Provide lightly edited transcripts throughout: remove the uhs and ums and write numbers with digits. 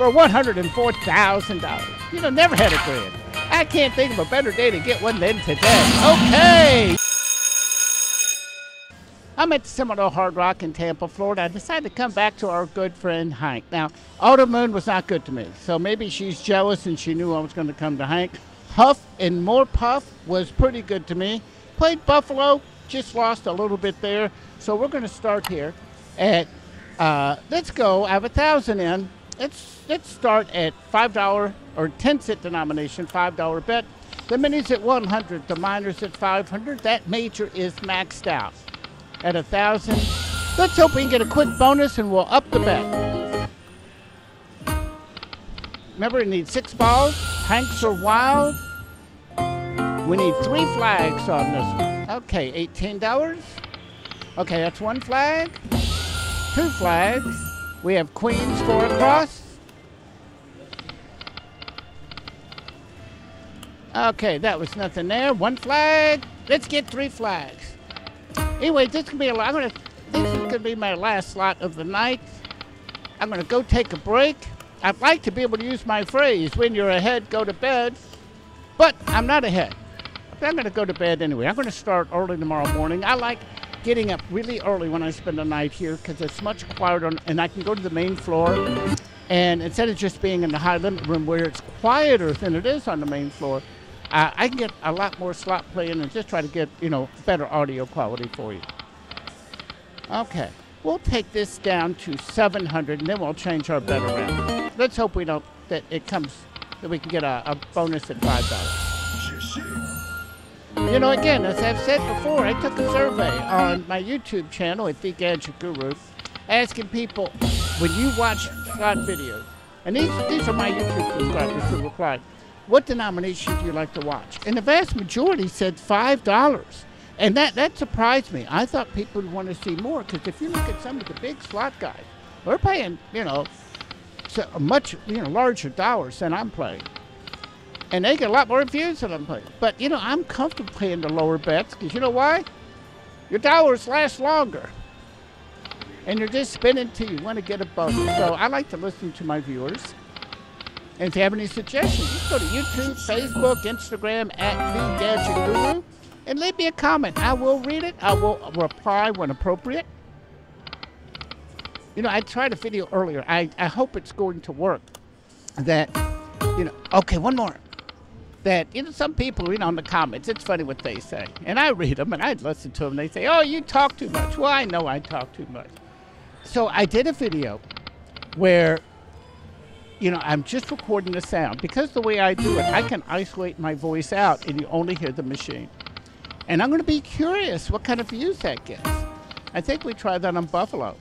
for $104,000. You know, never had a grand. I can't think of a better day to get one than today. Okay! I'm at the Seminole Hard Rock in Tampa, Florida. I decided to come back to our good friend Hank. Now, Autumn Moon was not good to me, so maybe she's jealous and she knew I was going to come to Hank. Huff and More Puff was pretty good to me. Played Buffalo, just lost a little bit there. So we're going to start here at, let's go, I have 1,000 in. Let's start at $5 or 10-cent denomination, $5 bet. The minis at 100, the minors at 500. That major is maxed out at 1,000. Let's hope we can get a quick bonus and we'll up the bet. Remember, it needs 6 balls. Hanks are wild. We need 3 flags on this one. Okay, $18. Okay, that's 1 flag. 2 flags. We have queens 4 across. Okay, that was nothing there. 1 flag. Let's get 3 flags. Anyway, this could be a lot. This could be my last slot of the night. I'm gonna go take a break. I'd like to be able to use my phrase, when you're ahead, go to bed. But I'm not ahead. I'm gonna go to bed anyway. I'm gonna start early tomorrow morning. I like getting up really early when I spend the night here because it's much quieter and I can go to the main floor. And instead of just being in the high limit room where it's quieter than it is on the main floor, I can get a lot more slot playing and just try to get, you know, better audio quality for you. Okay, we'll take this down to 700 and then we'll change our bet around. Let's hope we don't, that it comes, that we can get a bonus at $5. You know, again, as I've said before, I took a survey on my YouTube channel at The Gadget Guru, asking people, when you watch slot videos, and these are my YouTube subscribers who replied, what denomination do you like to watch? And the vast majority said $5. And that surprised me. I thought people would want to see more, because if you look at some of the big slot guys, they're paying, you know, much, you know, larger dollars than I'm playing. And they get a lot more views than I'm playing. But, you know, I'm comfortable playing the lower bets because you know why? Your dollars last longer. And you're just spending until you want to get a bonus. So I like to listen to my viewers. And if you have any suggestions, just go to YouTube, Facebook, Instagram, @TheGadgetGuru, and leave me a comment. I will read it. I will reply when appropriate. You know, I tried a video earlier. I hope it's going to work. That, you know, okay, one more. That, you know, some people, you know, in the comments, it's funny what they say. And I read them and I listen to them. They say, oh, you talk too much. Well, I know I talk too much. So I did a video where, you know, I'm just recording the sound. Because the way I do it, I can isolate my voice out and you only hear the machine. And I'm going to be curious what kind of views that gets. I think we tried that on Buffalo.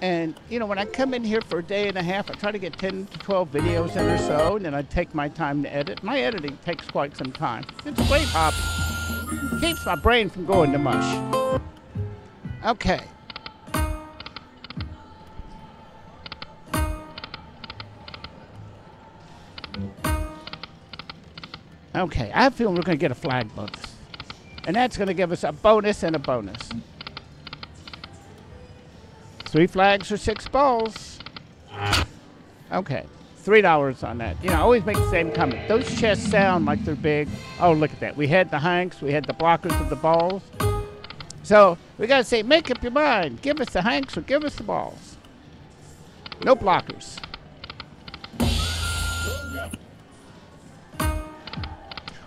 And, you know, when I come in here for a day and a half, I try to get 10 to 12 videos in or so, and then I take my time to edit. My editing takes quite some time. It's a great hobby. Keeps my brain from going to mush. Okay. Okay, I feel we're going to get a flag bonus. And that's going to give us a bonus and a bonus. 3 flags or 6 balls. Okay, $3 on that. You know, I always make the same comment. Those chests sound like they're big. Oh, look at that. We had the hanks. We had the blockers of the balls. So we got to say, make up your mind. Give us the hanks or give us the balls. No blockers.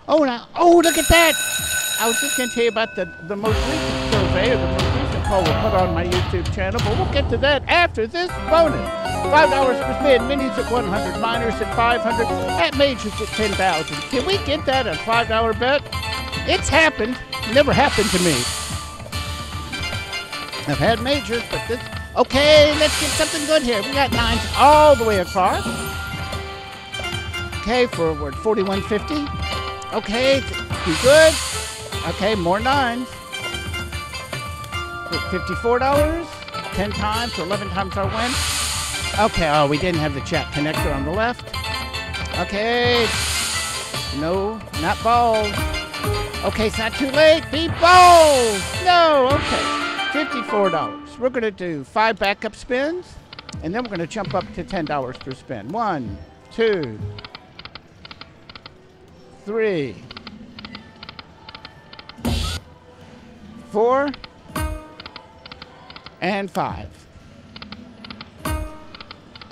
Oh, now, oh, look at that. I was just going to tell you about the most recent survey of the we'll put on my YouTube channel, but we'll get to that after this bonus. $5 per spin, minis at 100, minors at 500, at majors at 10,000. Can we get that at $5 bet? It's happened. Never happened to me. I've had majors, but this. Okay, let's get something good here. We got 9s all the way across. Okay, forward, 41.50. Okay, be good. Okay, more 9s. $54, 10 times, 11 times our win. Okay, oh, we didn't have the chat connector on the left. Okay, no, not balls. Okay, it's not too late, beat balls. No, okay, $54. We're gonna do 5 backup spins. And then we're going to jump up to $10 per spin. 1, 2, 3, 4, and 5.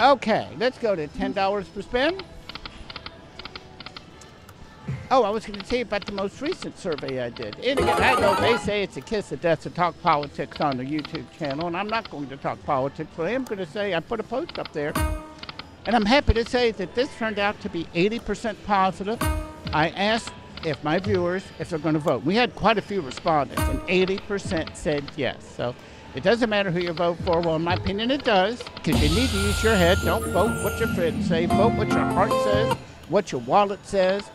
Okay, let's go to $10 per spin. Oh, I was going to tell you about the most recent survey I did. And again, I know they say it's a kiss of death to talk politics on the YouTube channel, and I'm not going to talk politics, but I am going to say I put a post up there, and I'm happy to say that this turned out to be 80% positive. I asked if my viewers, if they're going to vote. We had quite a few respondents, and 80% said yes. So it doesn't matter who you vote for. Well, in my opinion, it does, because you need to use your head. Don't vote what your friends say. Vote what your heart says, what your wallet says.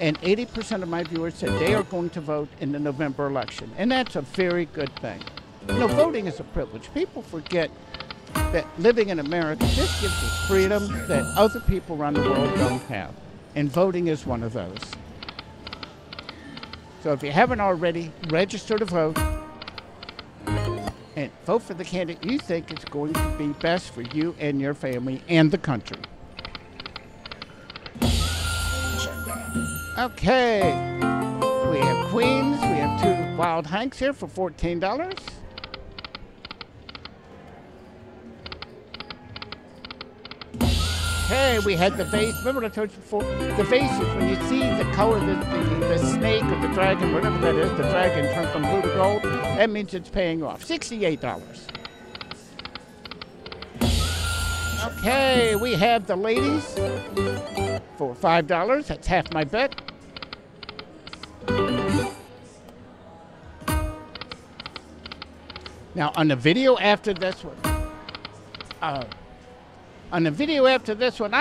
And 80% of my viewers said they are going to vote in the November election. And that's a very good thing. You know, voting is a privilege. People forget that living in America, this gives us freedom that other people around the world don't have. And voting is one of those. So if you haven't already, register to vote. And vote for the candidate you think is going to be best for you and your family and the country. Okay, we have queens, we have two wild hanks here for $14. Okay, we had the vase. Remember what I told you before? The vase is when you see the color, the snake or the dragon, whatever that is, the dragon turned from blue to gold, that means it's paying off. $68. Okay, we have the ladies for $5. That's half my bet. Now, on the video after this one, I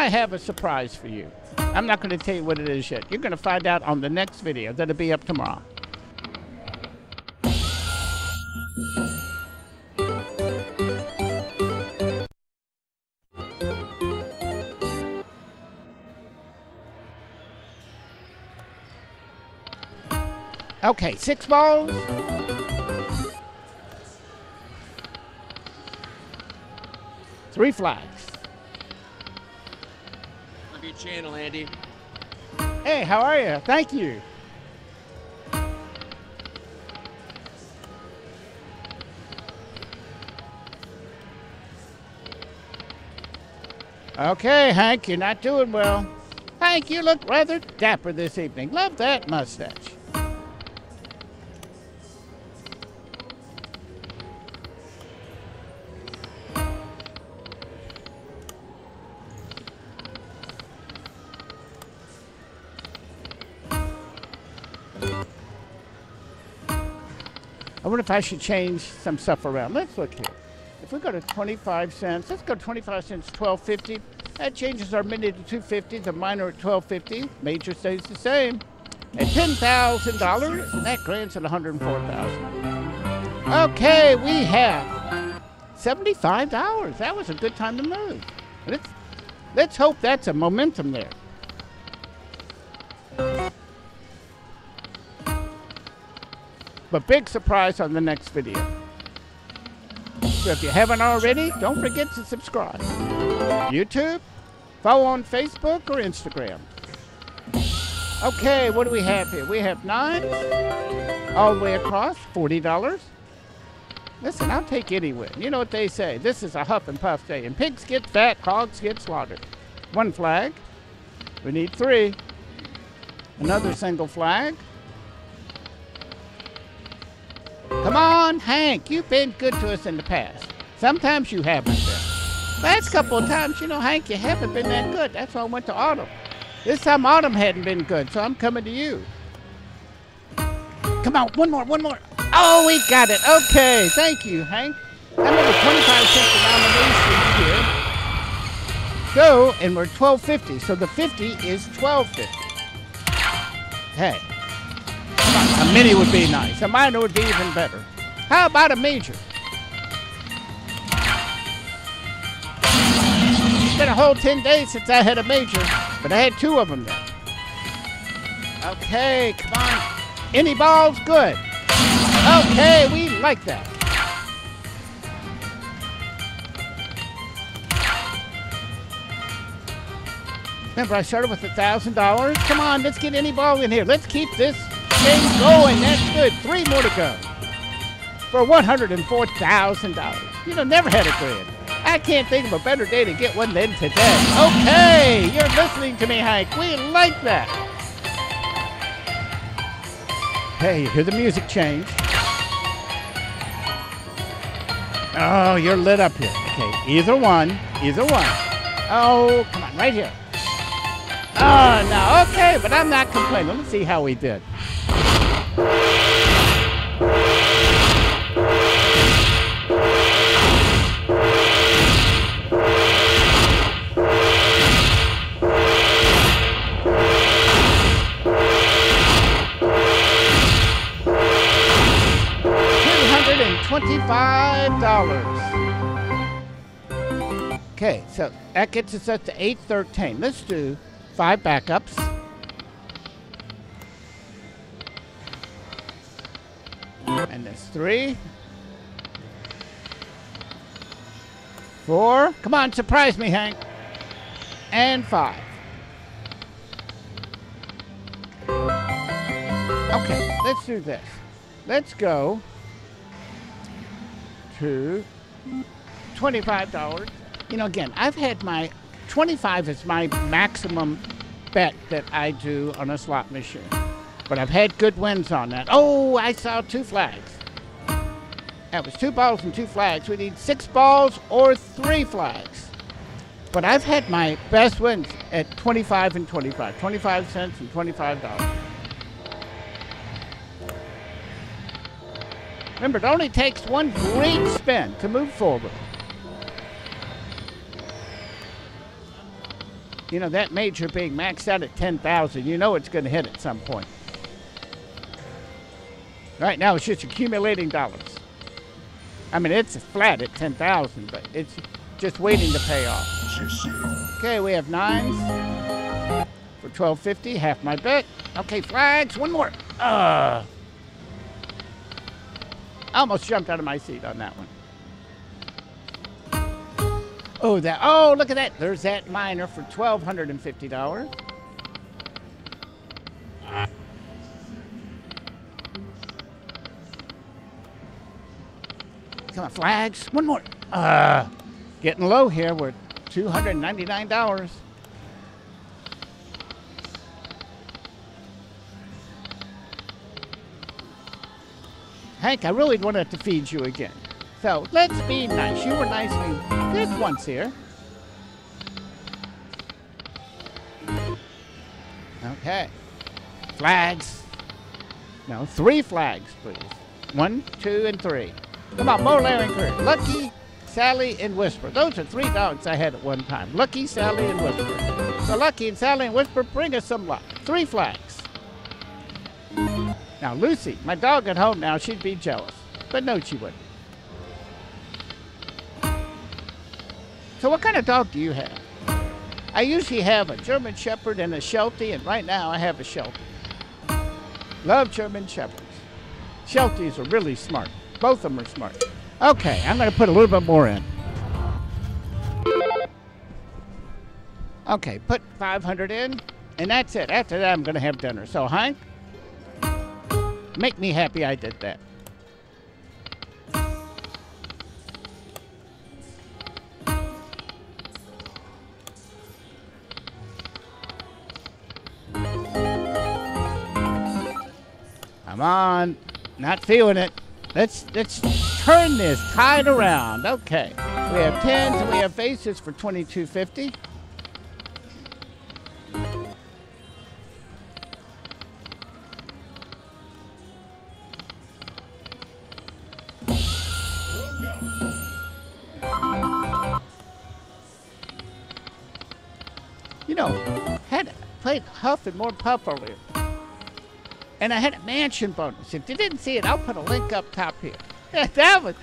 have a surprise for you. I'm not going to tell you what it is yet. You're going to find out on the next video. That'll be up tomorrow. Okay, 6 balls. Three flags. Love your channel, Andy. Hey, how are you? Thank you. Okay, Hank, you're not doing well. Hank, you look rather dapper this evening. Love that mustache. I wonder if I should change some stuff around. Let's look here. If we go to 25 cents, let's go 25 cents, $12.50. That changes our mini to $2.50, the minor at $12.50. Major stays the same. At $10,000, and that grants at $104,000. Okay, we have $75. That was a good time to move. Let's hope that's a momentum there. But big surprise on the next video. So if you haven't already, don't forget to subscribe. YouTube, follow on Facebook or Instagram. Okay, what do we have here? We have 9 all the way across, $40. Listen, I'll take any win. You know what they say, this is a huff and puff day, and pigs get fat, hogs get slaughtered. 1 flag, we need 3. Another single flag. Come on, Hank, you've been good to us in the past. Sometimes you haven't been. Last couple of times, you know, Hank, you haven't been that good. That's why I went to Autumn. This time Autumn hadn't been good, so I'm coming to you. Come on, one more. Oh, we got it. Okay, thank you, Hank. I'm over 25 cents around the nation here. So, and we're $12.50, so the 50 is $12.50. Hey. A mini would be nice. A minor would be even better. How about a major? It's been a whole 10 days since I had a major, but I had 2 of them then. Okay, come on. Any balls? Good. Okay, we like that. Remember, I started with $1,000. Come on, let's get any ball in here. Let's keep this thing going. That's good. Three more to go for $104,000. You know, never had a grand. I can't think of a better day to get one than today. Okay, you're listening to me, Hike. We like that. Hey, you hear the music change. Oh, you're lit up here. Okay, either one, either one. Oh, come on, right here. Oh, no, okay, but I'm not complaining. Let me see how we did. $25. Okay, so that gets us up to 813. Let's do 5 backups. And there's 3, 4. Come on, surprise me, Hank. And 5. Okay, let's do this. Let's go to $25. You know, again, I've had my 25 is my maximum bet that I do on a slot machine, but I've had good wins on that. Oh, I saw 2 flags. That was 2 balls and 2 flags. We need 6 balls or 3 flags. But I've had my best wins at 25 and 25, 25 cents and $25. Remember, it only takes one great spin to move forward. You know, that major being maxed out at 10,000, you know it's going to hit at some point. Right now, it's just accumulating dollars. I mean, it's flat at 10,000, but it's just waiting to pay off. Okay, we have 9s for $12.50, half my bet. Okay, flags, one more. I almost jumped out of my seat on that one. Oh, that! Oh, look at that! There's that miner for $1,250. Come on, flags! One more. Getting low here. We're $299. Hank, I really wanted to feed you again. So let's be nice. You were nice to me just once here. Okay. Flags. No, 3 flags, please. 1, 2, and 3. Come on, Mo, Larry, and Chris. Lucky, Sally, and Whisper. Those are 3 dogs I had at one time. Lucky, Sally, and Whisper. So Lucky and Sally and Whisper, bring us some luck. 3 flags. Now, Lucy, my dog at home now, she'd be jealous. But no, she wouldn't. So what kind of dog do you have? I usually have a German Shepherd and a Sheltie, and right now I have a Sheltie. Love German Shepherds. Shelties are really smart. Both of them are smart. Okay, I'm going to put a little bit more in. Okay, put 500 in, and that's it. After that, I'm going to have dinner. So, Hank? Make me happy I did that. Come on. Not feeling it. Let's turn this tide around. Okay. We have 10s and we have aces for $22.50. You know, had played Huff and More Puff earlier. And I had a mansion bonus. If you didn't see it, I'll put a link up top here. That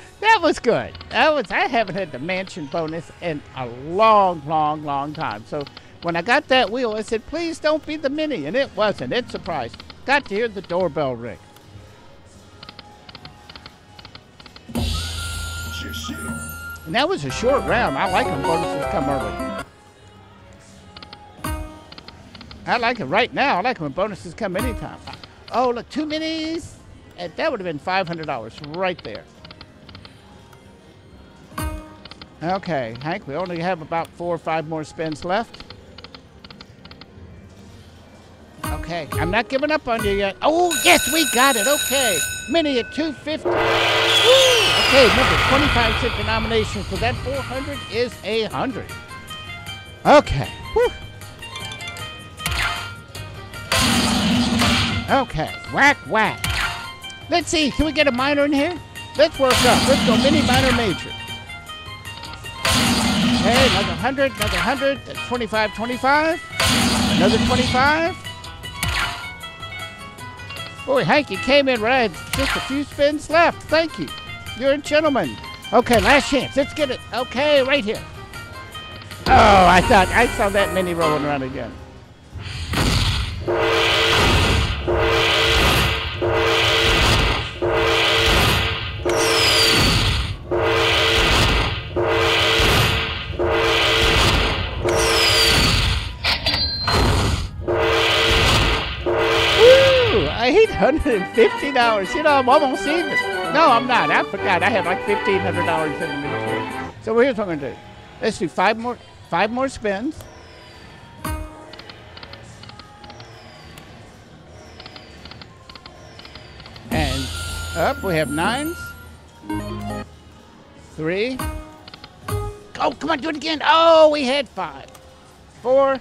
was good. I haven't had the mansion bonus in a long, long, long time. So when I got that wheel, I said, please don't be the mini. And it wasn't. It surprised me. Got to hear the doorbell ring. And that was a short round. I like when bonuses come early. I like it right now. I like it when bonuses come anytime. Oh, look, two minis. And that would have been $500 right there. Okay, Hank, we only have about 4 or 5 more spins left. Okay, I'm not giving up on you yet. Oh, yes, we got it. Okay, mini at $250. Woo! Okay, remember, 25-cent denomination for that $400 is $100. Okay. Whew. Okay, whack, whack. Let's see, can we get a minor in here? Let's work up. Let's go mini, minor, major. Okay, another 100, another 100, 25, 25, another 25. Boy, Hank, you came in right. Just a few spins left. Thank you. You're a gentleman. Okay, last chance. Let's get it. Okay, right here. Oh, I thought I saw that mini rolling around again. $150. You know, I'm almost even. No, I'm not. I forgot. I had like $1,500 in the inventory. So here's what I'm gonna do. Let's do five more spins. And up, we have 9s. 3. Oh, come on, do it again. Oh, we had 5. 4.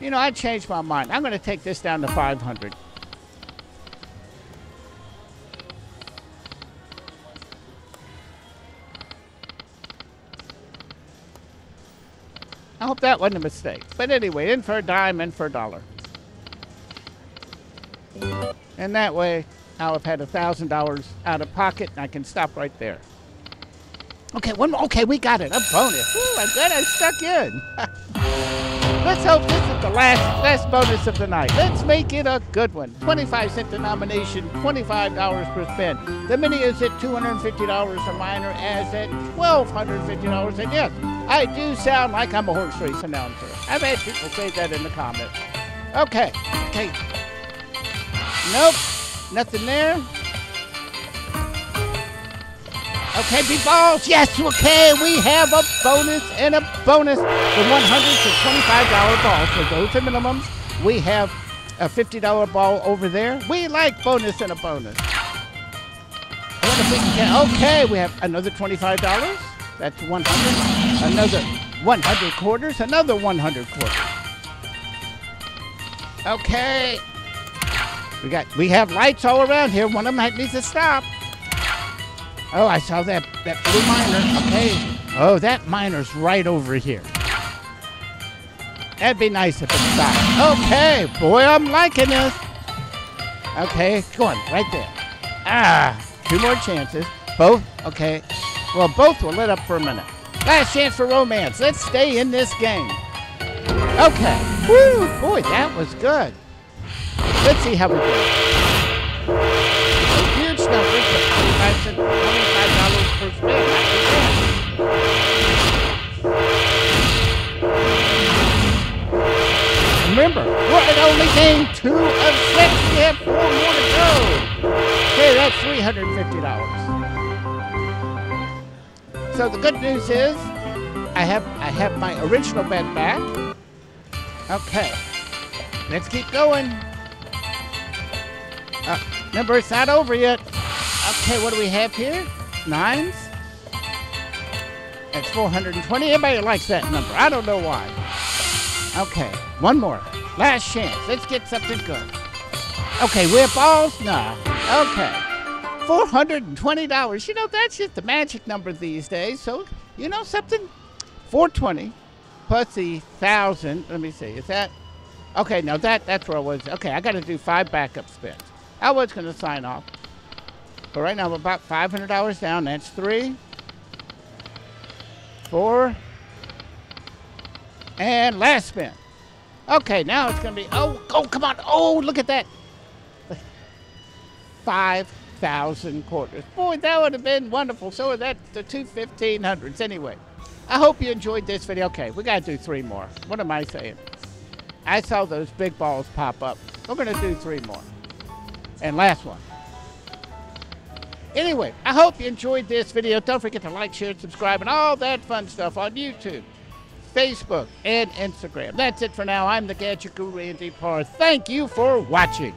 You know, I changed my mind. I'm gonna take this down to 500. I hope that wasn't a mistake. But anyway, in for a dime, in for a dollar. And that way, I'll have had $1,000 out of pocket, and I can stop right there. Okay, one more. Okay, we got it. A bonus. Ooh, I'm glad I stuck in. Let's hope this is the last bonus of the night. Let's make it a good one. 25-cent denomination, $25 per spin. The mini is at $250, a minor as at $1,250. And yes, I do sound like I'm a horse race announcer. I've had people say that in the comments. Okay, okay. Nope, nothing there. Okay, big balls, yes, okay, we have a bonus and a bonus. The $100 to $25 balls, so those are minimums. We have a $50 ball over there. We like bonus and a bonus. I wonder if we can, okay, we have another $25. That's 100, another 100 quarters, another 100 quarters. Okay. We have lights all around here. One of them needs to stop. Oh, I saw that blue miner. Okay. Oh, that miner's right over here. That'd be nice if it stopped. Okay, boy, I'm liking this. Okay, it's going right there. Ah, 2 more chances. Both, okay. Well, both will lit up for a minute. Last chance for romance. Let's stay in this game. Okay. Woo! Boy, that was good. Let's see how we do. Huge numbers of $25 per spin. Remember, we're at only game 2 of 6. We have 4 more to go. Okay, that's $350. So the good news is, I have my original bet back. Okay, let's keep going. Remember, it's not over yet. Okay, what do we have here? 9s. That's 420. Everybody likes that number. I don't know why. Okay, one more. Last chance. Let's get something good. Okay, we have balls? Nah. Okay. $420. You know, that's just the magic number these days. So, you know something? 420 plus the 1,000. Let me see. Is that? Okay, no, that's where I was. Okay, I got to do 5 backup spins. I was going to sign off. But right now, I'm about $500 down. That's 3, 4, and last spin. Okay, now it's going to be, oh, come on. Oh, look at that. 5,000 quarters. Boy, that would have been wonderful. So are that the two 1500s. Anyway, I hope you enjoyed this video. Okay, we got to do 3 more. What am I saying? I saw those big balls pop up. We're going to do 3 more. And last one. Anyway, I hope you enjoyed this video. Don't forget to like, share, and subscribe, and all that fun stuff on YouTube, Facebook, and Instagram. That's it for now. I'm the Gadget Guru, Randy Parr. Thank you for watching.